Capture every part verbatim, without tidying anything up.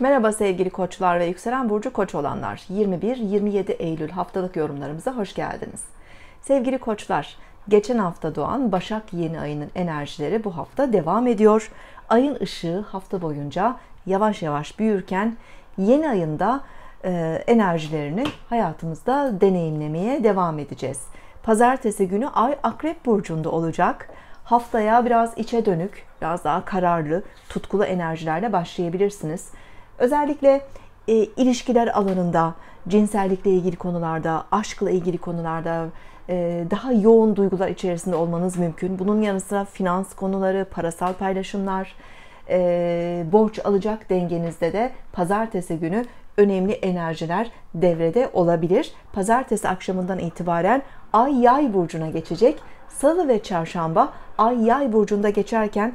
Merhaba sevgili koçlar ve yükselen burcu koç olanlar. yirmi bir yirmi yedi Eylül haftalık yorumlarımıza hoş geldiniz. Sevgili koçlar, geçen hafta doğan Başak yeni ayının enerjileri bu hafta devam ediyor. Ayın ışığı hafta boyunca yavaş yavaş büyürken yeni ayında e, enerjilerini hayatımızda deneyimlemeye devam edeceğiz. Pazartesi günü ay Akrep burcunda olacak. Haftaya biraz içe dönük, biraz daha kararlı, tutkulu enerjilerle başlayabilirsiniz. Özellikle e, ilişkiler alanında, cinsellikle ilgili konularda, aşkla ilgili konularda e, daha yoğun duygular içerisinde olmanız mümkün. Bunun yanı sıra finans konuları, parasal paylaşımlar, e, borç alacak dengenizde de pazartesi günü önemli enerjiler devrede olabilir. Pazartesi akşamından itibaren ay Yay burcuna geçecek. Salı ve çarşamba ay Yay burcunda geçerken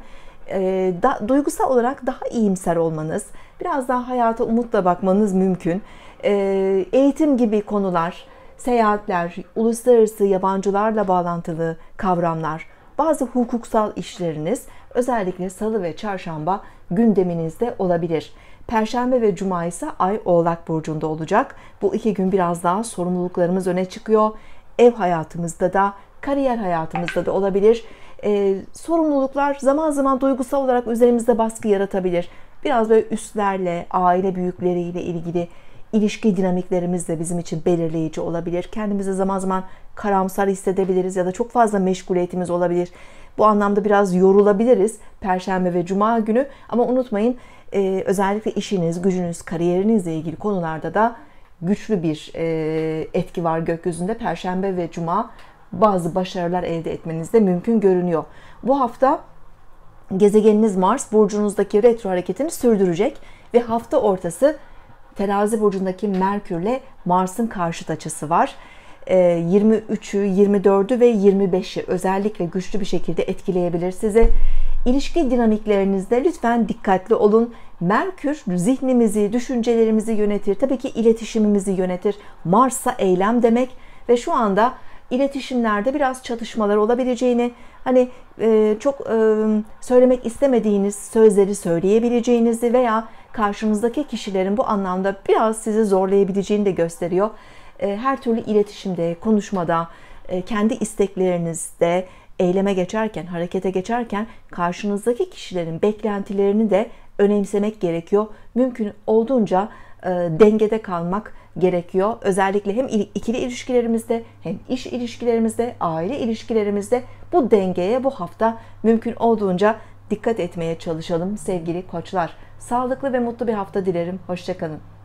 e, da, duygusal olarak daha iyimser olmanız, biraz daha hayata umutla bakmanız mümkün. E, eğitim gibi konular, seyahatler, uluslararası yabancılarla bağlantılı kavramlar, bazı hukuksal işleriniz özellikle salı ve çarşamba gündeminizde olabilir. Perşembe ve cuma ise ay Oğlak burcunda olacak. Bu iki gün biraz daha sorumluluklarımız öne çıkıyor. Ev hayatımızda da, kariyer hayatımızda da olabilir. Ee, sorumluluklar zaman zaman duygusal olarak üzerimizde baskı yaratabilir. Biraz böyle üstlerle, aile büyükleriyle ilgili ilişki dinamiklerimiz de bizim için belirleyici olabilir. Kendimizi zaman zaman karamsar hissedebiliriz ya da çok fazla meşguliyetimiz olabilir. Bu anlamda biraz yorulabiliriz Perşembe ve Cuma günü. Ama unutmayın, e, özellikle işiniz, gücünüz, kariyerinizle ilgili konularda da güçlü bir e, etki var gökyüzünde. Perşembe ve Cuma bazı başarılar elde etmeniz de mümkün görünüyor. Bu hafta gezegeniniz Mars burcunuzdaki retro hareketini sürdürecek ve hafta ortası Terazi burcundaki Merkür'le Mars'ın karşıt açısı var. yirmi üçü, yirmi dördü ve yirmi beşi özellikle güçlü bir şekilde etkileyebilir sizi. İlişki dinamiklerinizde lütfen dikkatli olun. Merkür zihnimizi, düşüncelerimizi yönetir. Tabii ki iletişimimizi yönetir. Mars'a eylem demek ve şu anda İletişimlerde biraz çatışmalar olabileceğini, hani e, çok e, söylemek istemediğiniz sözleri söyleyebileceğinizi veya karşınızdaki kişilerin bu anlamda biraz sizi zorlayabileceğini de gösteriyor. E, her türlü iletişimde, konuşmada, e, kendi isteklerinizde eyleme geçerken, harekete geçerken karşınızdaki kişilerin beklentilerini de önemsemek gerekiyor. Mümkün olduğunca e, dengede kalmak gerekiyor. Özellikle hem ikili ilişkilerimizde, hem iş ilişkilerimizde, aile ilişkilerimizde bu dengeye bu hafta mümkün olduğunca dikkat etmeye çalışalım sevgili koçlar. Sağlıklı ve mutlu bir hafta dilerim. Hoşça kalın.